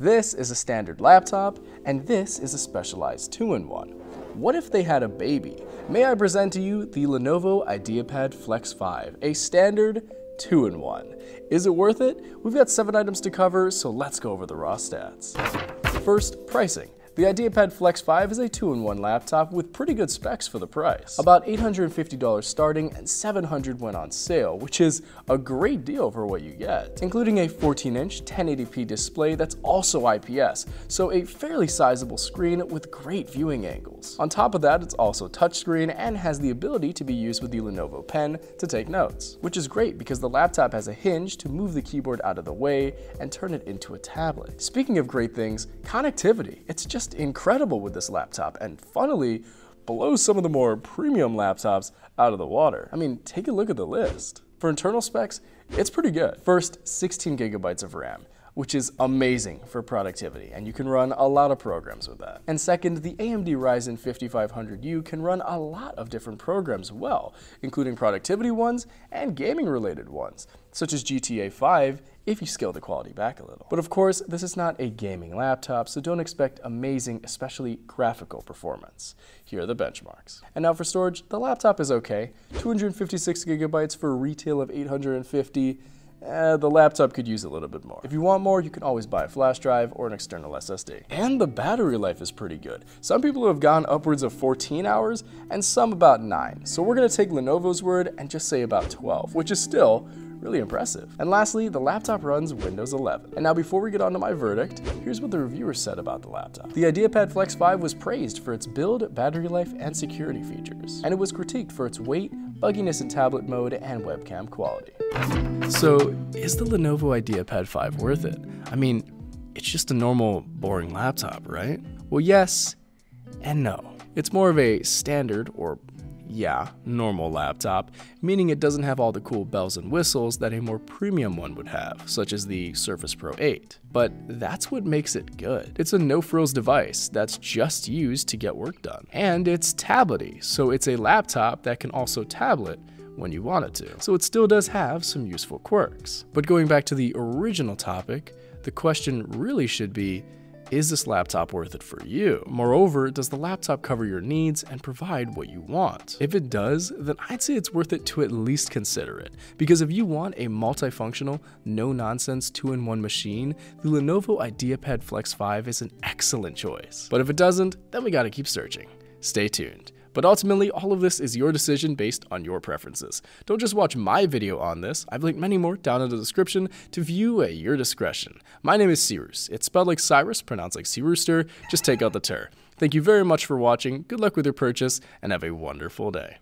This is a standard laptop, and this is a specialized 2-in-1. What if they had a baby? May I present to you the Lenovo IdeaPad Flex 5, a standard 2-in-1. Is it worth it? We've got 7 items to cover, so let's go over the raw stats. First, pricing. The IdeaPad Flex 5 is a 2-in-1 laptop with pretty good specs for the price. About $850 starting and $700 went on sale, which is a great deal for what you get. Including a 14-inch 1080p display that's also IPS, so a fairly sizable screen with great viewing angles. On top of that, it's also touchscreen and has the ability to be used with the Lenovo Pen to take notes, which is great because the laptop has a hinge to move the keyboard out of the way and turn it into a tablet. Speaking of great things, connectivity. It's just incredible with this laptop, and funnily blows some of the more premium laptops out of the water. I mean, take a look at the list. For internal specs, it's pretty good. First, 16 gigabytes of RAM, which is amazing for productivity, and you can run a lot of programs with that. And second, the AMD Ryzen 5500U can run a lot of different programs well, including productivity ones and gaming-related ones, such as GTA 5, if you scale the quality back a little. But of course, this is not a gaming laptop, so don't expect amazing, especially graphical performance. Here are the benchmarks. And now for storage, the laptop is okay. 256 gigabytes for a retail of 850. The laptop could use a little bit more. If you want more, you can always buy a flash drive or an external SSD. And the battery life is pretty good. Some people have gone upwards of 14 hours and some about 9. So we're gonna take Lenovo's word and just say about 12, which is still really impressive. And lastly, the laptop runs Windows 11. And now before we get onto my verdict, here's what the reviewers said about the laptop. The IdeaPad Flex 5 was praised for its build, battery life, and security features. And it was critiqued for its weight, bugginess in tablet mode, and webcam quality. So, is the Lenovo IdeaPad 5 worth it? I mean, it's just a normal, boring laptop, right? Well, yes and no. It's more of a standard, or normal laptop, meaning it doesn't have all the cool bells and whistles that a more premium one would have, such as the Surface Pro 8. But that's what makes it good. It's a no-frills device that's just used to get work done. And it's tablety, so it's a laptop that can also tablet when you want it to. So it still does have some useful quirks. But going back to the original topic, the question really should be, is this laptop worth it for you? Moreover, does the laptop cover your needs and provide what you want? If it does, then I'd say it's worth it to at least consider it, because if you want a multifunctional, no-nonsense 2-in-1 machine, the Lenovo IdeaPad Flex 5 is an excellent choice. But if it doesn't, then we gotta keep searching. Stay tuned. But ultimately, all of this is your decision based on your preferences. Don't just watch my video on this. I've linked many more down in the description to view at your discretion. My name is Cyrus. It's spelled like Cyrus, pronounced like sea rooster. Just take out the ter. Thank you very much for watching. Good luck with your purchase and have a wonderful day.